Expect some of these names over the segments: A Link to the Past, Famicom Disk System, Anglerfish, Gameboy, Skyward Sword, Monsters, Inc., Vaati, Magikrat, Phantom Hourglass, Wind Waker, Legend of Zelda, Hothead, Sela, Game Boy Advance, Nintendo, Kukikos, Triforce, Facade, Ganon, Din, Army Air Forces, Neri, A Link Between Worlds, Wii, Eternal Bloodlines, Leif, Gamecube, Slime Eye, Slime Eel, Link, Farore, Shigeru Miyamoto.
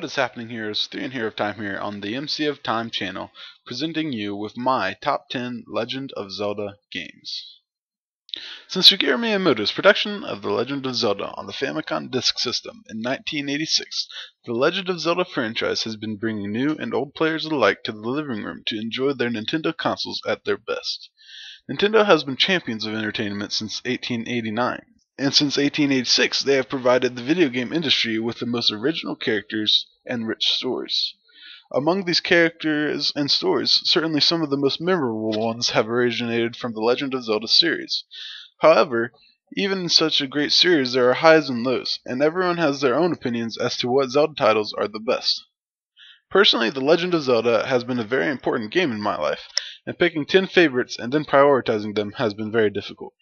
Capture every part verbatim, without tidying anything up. What is happening here is Theon here of Time here on the M C of Time channel, presenting you with my top ten Legend of Zelda games. Since Shigeru Miyamoto's production of The Legend of Zelda on the Famicom Disk System in nineteen eighty-six, the Legend of Zelda franchise has been bringing new and old players alike to the living room to enjoy their Nintendo consoles at their best. Nintendo has been champions of entertainment since eighteen eighty-nine. And since eighteen eighty-six, they have provided the video game industry with the most original characters and rich stories. Among these characters and stories, certainly some of the most memorable ones have originated from the Legend of Zelda series. However, even in such a great series, there are highs and lows, and everyone has their own opinions as to what Zelda titles are the best. Personally, The Legend of Zelda has been a very important game in my life, and picking ten favorites and then prioritizing them has been very difficult.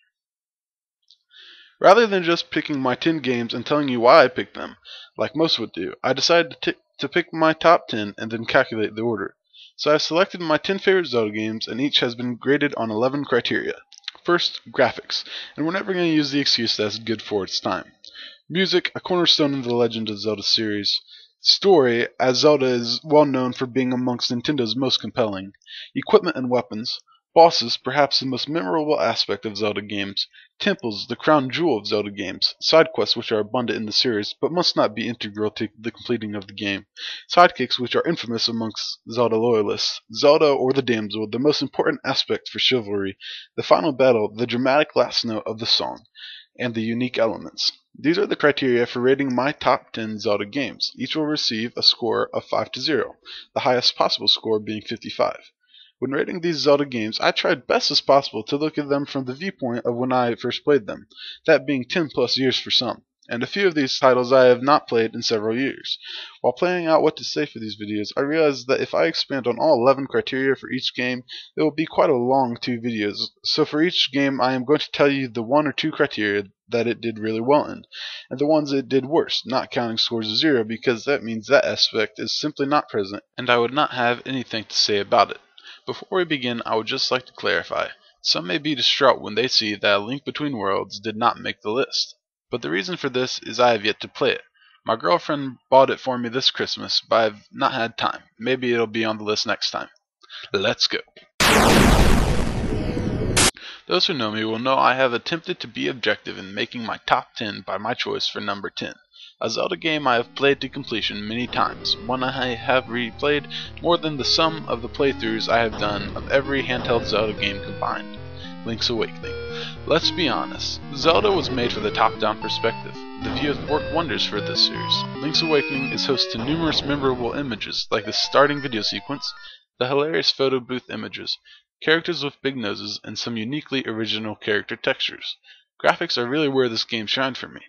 Rather than just picking my ten games and telling you why I picked them, like most would do, I decided to, to pick my top ten and then calculate the order. So I've selected my ten favorite Zelda games, and each has been graded on eleven criteria. First, graphics, and we're never going to use the excuse that's good for its time. Music, a cornerstone of the Legend of Zelda series. Story, as Zelda is well known for being amongst Nintendo's most compelling. Equipment and weapons. Bosses, perhaps the most memorable aspect of Zelda games. Temples, the crown jewel of Zelda games. Side quests, which are abundant in the series, but must not be integral to the completing of the game. Sidekicks, which are infamous amongst Zelda loyalists. Zelda or the Damsel, the most important aspect for chivalry. The final battle, the dramatic last note of the song, and the unique elements. These are the criteria for rating my top ten Zelda games. Each will receive a score of five to zero, the highest possible score being fifty-five. When rating these Zelda games, I tried best as possible to look at them from the viewpoint of when I first played them, that being ten plus years for some, and a few of these titles I have not played in several years. While planning out what to say for these videos, I realized that if I expand on all eleven criteria for each game, it will be quite a long two videos, so for each game I am going to tell you the one or two criteria that it did really well in, and the ones it did worse, not counting scores of zero, because that means that aspect is simply not present, and I would not have anything to say about it. Before we begin, I would just like to clarify. Some may be distraught when they see that A Link Between Worlds did not make the list. But the reason for this is I have yet to play it. My girlfriend bought it for me this Christmas, but I have not had time. Maybe it'll be on the list next time. Let's go. Those who know me will know I have attempted to be objective in making my top ten by my choice for number ten. A Zelda game I have played to completion many times, one I have replayed more than the sum of the playthroughs I have done of every handheld Zelda game combined. Link's Awakening. Let's be honest, Zelda was made for the top-down perspective. The view has worked wonders for this series. Link's Awakening is host to numerous memorable images, like the starting video sequence, the hilarious photo booth images, characters with big noses, and some uniquely original character textures. Graphics are really where this game shined for me.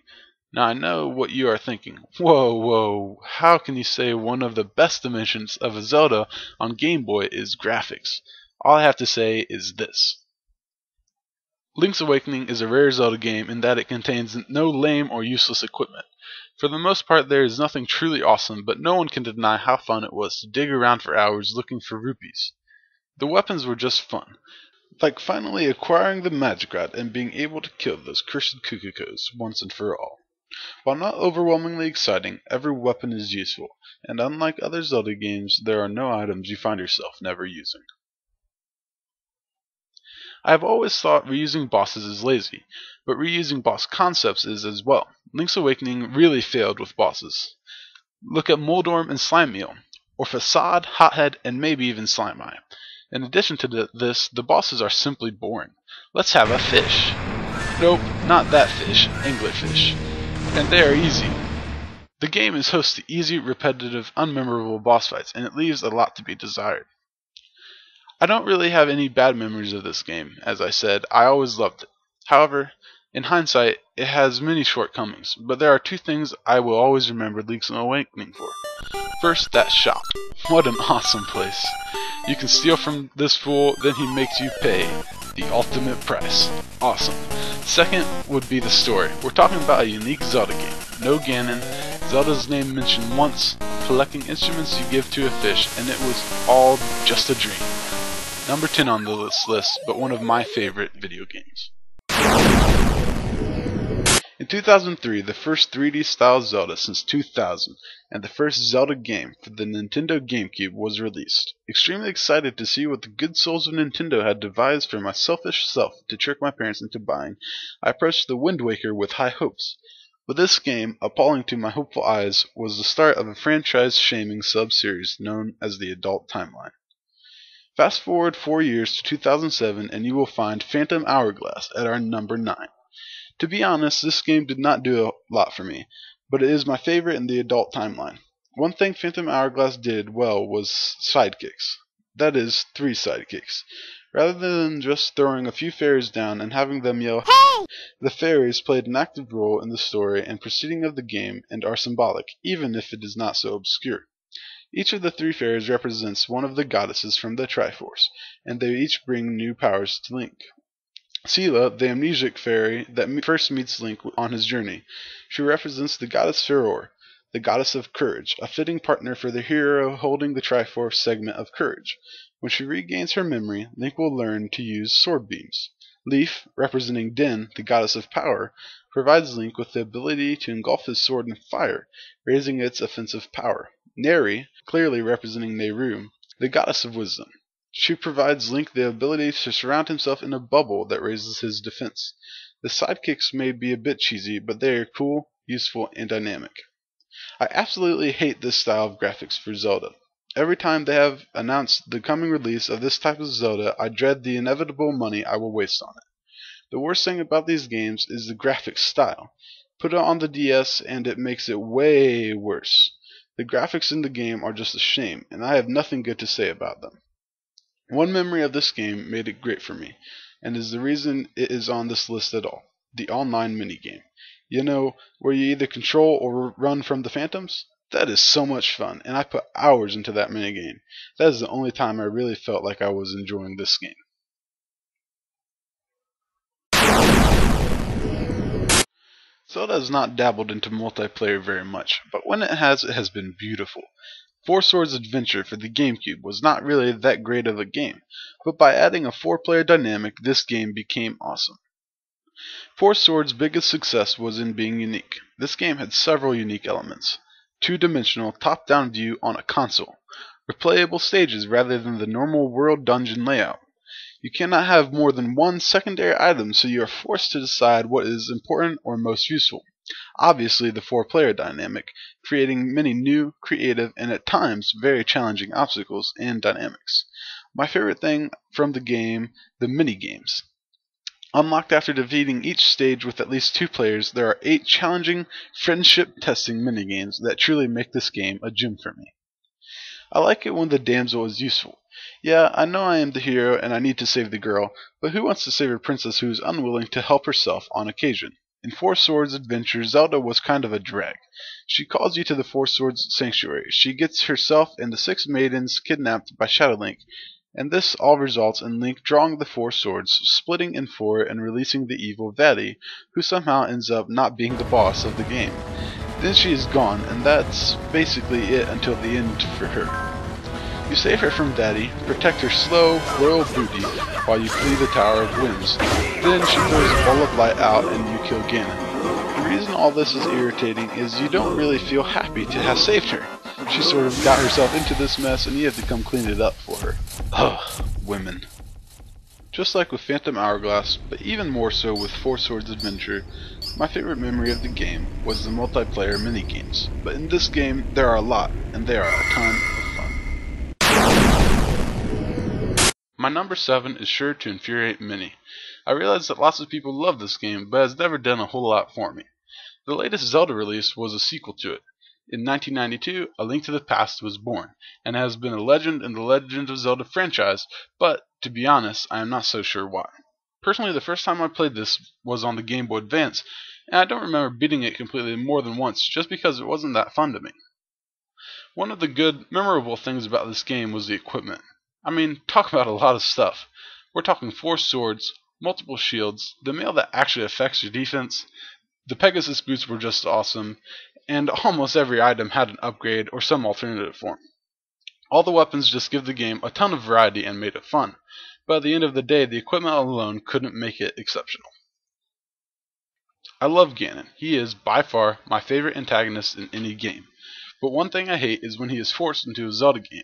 Now I know what you are thinking. Whoa, whoa, how can you say one of the best dimensions of a Zelda on Game Boy is graphics? All I have to say is this. Link's Awakening is a rare Zelda game in that it contains no lame or useless equipment. For the most part, there is nothing truly awesome, but no one can deny how fun it was to dig around for hours looking for rupees. The weapons were just fun. Like finally acquiring the Magikrat and being able to kill those cursed Kukikos once and for all. While not overwhelmingly exciting, every weapon is useful, and unlike other Zelda games, there are no items you find yourself never using. I have always thought reusing bosses is lazy, but reusing boss concepts is as well. Link's Awakening really failed with bosses. Look at Moldorm and Slime Eel, or Facade, Hothead, and maybe even Slime Eye. In addition to this, the bosses are simply boring. Let's have a fish. Nope, not that fish, Anglerfish. And they are easy. The game is host to easy, repetitive, unmemorable boss fights, and it leaves a lot to be desired. I don't really have any bad memories of this game. As I said, I always loved it. However, in hindsight, it has many shortcomings, but there are two things I will always remember Link's Awakening for. First, that shop. What an awesome place. You can steal from this fool, then he makes you pay the ultimate price. Awesome. Second would be the story. We're talking about a unique Zelda game. No Ganon, Zelda's name mentioned once, collecting instruments you give to a fish, and it was all just a dream. Number ten on the list, but one of my favorite video games. In two thousand three, the first three D-style Zelda since two thousand, and the first Zelda game for the Nintendo GameCube was released. Extremely excited to see what the good souls of Nintendo had devised for my selfish self to trick my parents into buying, I approached the Wind Waker with high hopes. But this game, appalling to my hopeful eyes, was the start of a franchise-shaming sub-series known as the Adult Timeline. Fast forward four years to two thousand seven, and you will find Phantom Hourglass at our number nine. To be honest, this game did not do a lot for me, but it is my favorite in the Adult Timeline. One thing Phantom Hourglass did well was sidekicks. That is, three sidekicks. Rather than just throwing a few fairies down and having them yell, "Hey!" The fairies played an active role in the story and proceeding of the game and are symbolic, even if it is not so obscure. Each of the three fairies represents one of the goddesses from the Triforce, and they each bring new powers to Link. Sela, the amnesiac fairy that first meets Link on his journey. She represents the goddess Farore, the goddess of courage, a fitting partner for the hero holding the Triforce segment of courage. When she regains her memory, Link will learn to use sword beams. Leif, representing Din, the goddess of power, provides Link with the ability to engulf his sword in fire, raising its offensive power. Neri, clearly representing Nayru, the goddess of wisdom. She provides Link the ability to surround himself in a bubble that raises his defense. The sidekicks may be a bit cheesy, but they are cool, useful, and dynamic. I absolutely hate this style of graphics for Zelda. Every time they have announced the coming release of this type of Zelda, I dread the inevitable money I will waste on it. The worst thing about these games is the graphics style. Put it on the D S and it makes it way worse. The graphics in the game are just a shame, and I have nothing good to say about them. One memory of this game made it great for me, and is the reason it is on this list at all: the online minigame. You know, where you either control or run from the phantoms? That is so much fun, and I put hours into that minigame. That is the only time I really felt like I was enjoying this game. Zelda has not dabbled into multiplayer very much, but when it has, it has been beautiful. Four Swords Adventure for the GameCube was not really that great of a game, but by adding a four-player dynamic, this game became awesome. Four Swords' biggest success was in being unique. This game had several unique elements: two-dimensional top-down view on a console, replayable stages rather than the normal world dungeon layout. You cannot have more than one secondary item, so you are forced to decide what is important or most useful. Obviously, the four-player dynamic, creating many new, creative, and at times very challenging obstacles and dynamics. My favorite thing from the game, the mini-games. Unlocked after defeating each stage with at least two players, there are eight challenging, friendship-testing minigames that truly make this game a gem for me. I like it when the damsel is useful. Yeah, I know I am the hero and I need to save the girl, but who wants to save a princess who is unwilling to help herself on occasion? In Four Swords Adventure, Zelda was kind of a drag. She calls you to the Four Swords Sanctuary. She gets herself and the six maidens kidnapped by Shadow Link, and this all results in Link drawing the four swords, splitting in four, and releasing the evil Vaati, who somehow ends up not being the boss of the game. Then she is gone, and that's basically it until the end for her. You save her from Vaati, protect her slow, royal booty, while you flee the Tower of Winds. Then she throws a ball of light out and you kill Ganon. The reason all this is irritating is you don't really feel happy to have saved her. She sort of got herself into this mess and you have to come clean it up for her. Ugh, women. Just like with Phantom Hourglass, but even more so with Four Swords Adventure, my favorite memory of the game was the multiplayer minigames. But in this game, there are a lot, and they are a ton of fun. My number seven is sure to infuriate many. I realize that lots of people love this game, but has never done a whole lot for me. The latest Zelda release was a sequel to it. In nineteen ninety-two, A Link to the Past was born, and has been a legend in the Legend of Zelda franchise, but, to be honest, I am not so sure why. Personally, the first time I played this was on the Game Boy Advance, and I don't remember beating it completely more than once just because it wasn't that fun to me. One of the good, memorable things about this game was the equipment. I mean, talk about a lot of stuff. We're talking four swords, multiple shields, the mail that actually affects your defense, the Pegasus boots were just awesome, and almost every item had an upgrade or some alternative form. All the weapons just give the game a ton of variety and made it fun, but at the end of the day the equipment alone couldn't make it exceptional. I love Ganon. He is, by far, my favorite antagonist in any game. But one thing I hate is when he is forced into a Zelda game.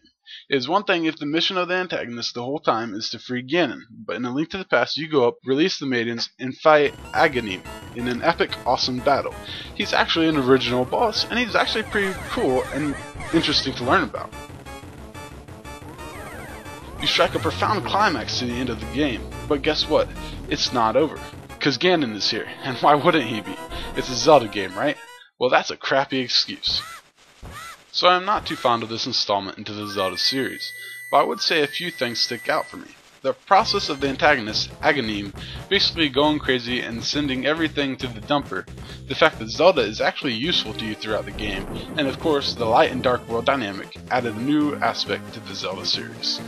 It is one thing if the mission of the antagonist the whole time is to free Ganon, but in A Link to the Past you go up, release the maidens, and fight Aghanim in an epic, awesome battle. He's actually an original boss, and he's actually pretty cool and interesting to learn about. You strike a profound climax to the end of the game, but guess what? It's not over. Because Ganon is here, and why wouldn't he be? It's a Zelda game, right? Well, that's a crappy excuse. So I am not too fond of this installment into the Zelda series, but I would say a few things stick out for me. The process of the antagonist, Aghanim, basically going crazy and sending everything to the dumper, the fact that Zelda is actually useful to you throughout the game, and of course the light and dark world dynamic added a new aspect to the Zelda series.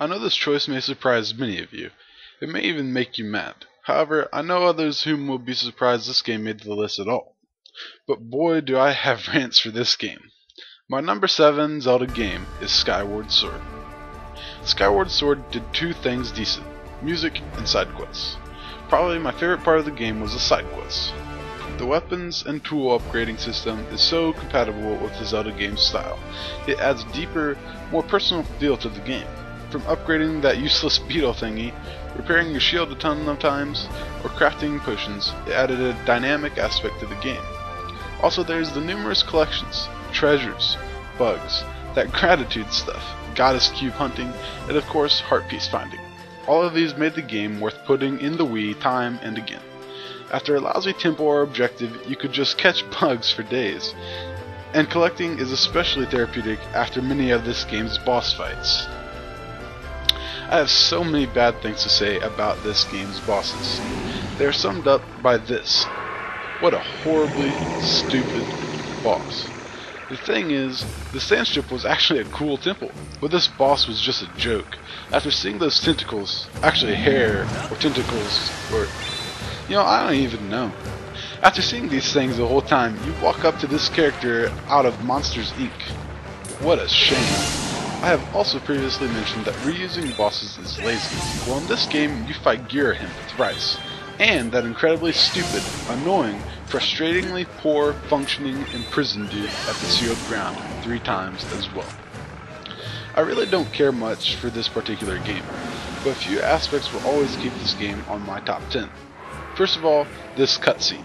I know this choice may surprise many of you. It may even make you mad. However, I know others whom will be surprised this game made the list at all. But boy, do I have rants for this game. My number seven Zelda game is Skyward Sword. Skyward Sword did two things decent: music and side quests. Probably my favorite part of the game was the side quests. The weapons and tool upgrading system is so compatible with the Zelda game's style. It adds a deeper, more personal feel to the game. From upgrading that useless beetle thingy, repairing your shield a ton of times, or crafting potions, it added a dynamic aspect to the game. Also, there's the numerous collections, treasures, bugs, that gratitude stuff, goddess cube hunting, and of course heart piece finding. All of these made the game worth putting in the Wii time and again. After a lousy tempo or objective, you could just catch bugs for days. And collecting is especially therapeutic after many of this game's boss fights. I have so many bad things to say about this game's bosses. They are summed up by this: what a horribly stupid boss. The thing is, the sand strip was actually a cool temple, but this boss was just a joke. After seeing those tentacles, actually hair, or tentacles, or, you know, I don't even know. After seeing these things the whole time, you walk up to this character out of Monsters Incorporated. What a shame. I have also previously mentioned that reusing bosses is lazy. Well, in this game, you fight Aghanim thrice, and that incredibly stupid, annoying, frustratingly poor functioning imprisoned dude at the sealed ground three times as well. I really don't care much for this particular game, but a few aspects will always keep this game on my top ten. First of all, this cutscene.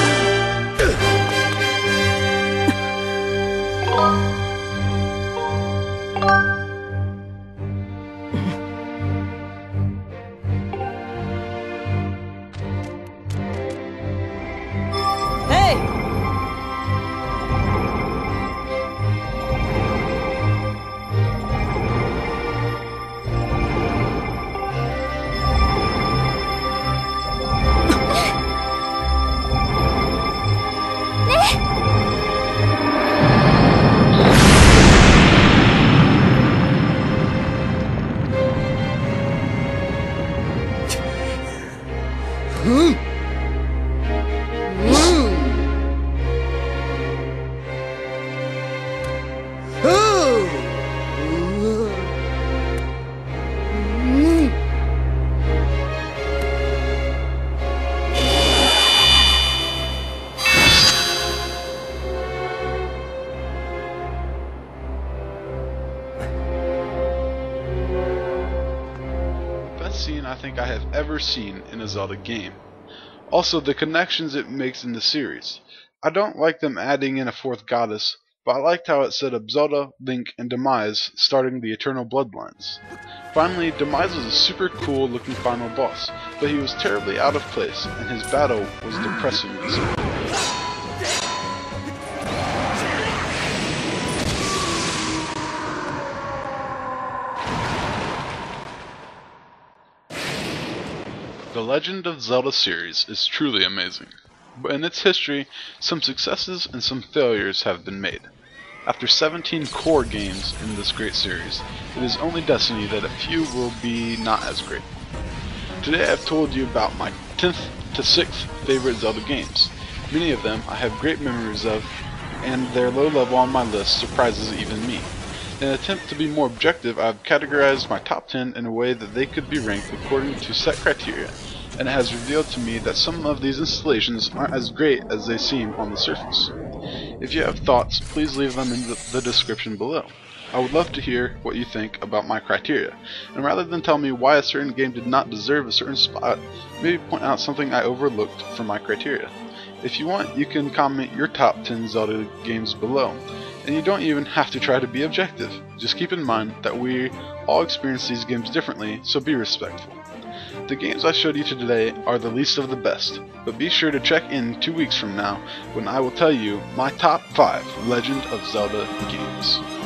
cutscene I think I have ever seen in a Zelda game. Also, the connections it makes in the series. I don't like them adding in a fourth goddess, but I liked how it set up Zelda, Link, and Demise, starting the Eternal Bloodlines. Finally, Demise was a super cool looking final boss, but he was terribly out of place, and his battle was depressingly simple. The Legend of Zelda series is truly amazing. But in its history, some successes and some failures have been made. After seventeen core games in this great series, it is only destiny that a few will be not as great. Today I have told you about my tenth to sixth favorite Zelda games. Many of them I have great memories of, and their low level on my list surprises even me. In an attempt to be more objective, I have categorized my top ten in a way that they could be ranked according to set criteria, and it has revealed to me that some of these installations aren't as great as they seem on the surface. If you have thoughts, please leave them in the, the description below. I would love to hear what you think about my criteria, and rather than tell me why a certain game did not deserve a certain spot, maybe point out something I overlooked from my criteria. If you want, you can comment your top ten Zelda games below, and you don't even have to try to be objective. Just keep in mind that we all experience these games differently, so be respectful. The games I showed you today are the least of the best, but be sure to check in two weeks from now when I will tell you my top five Legend of Zelda games.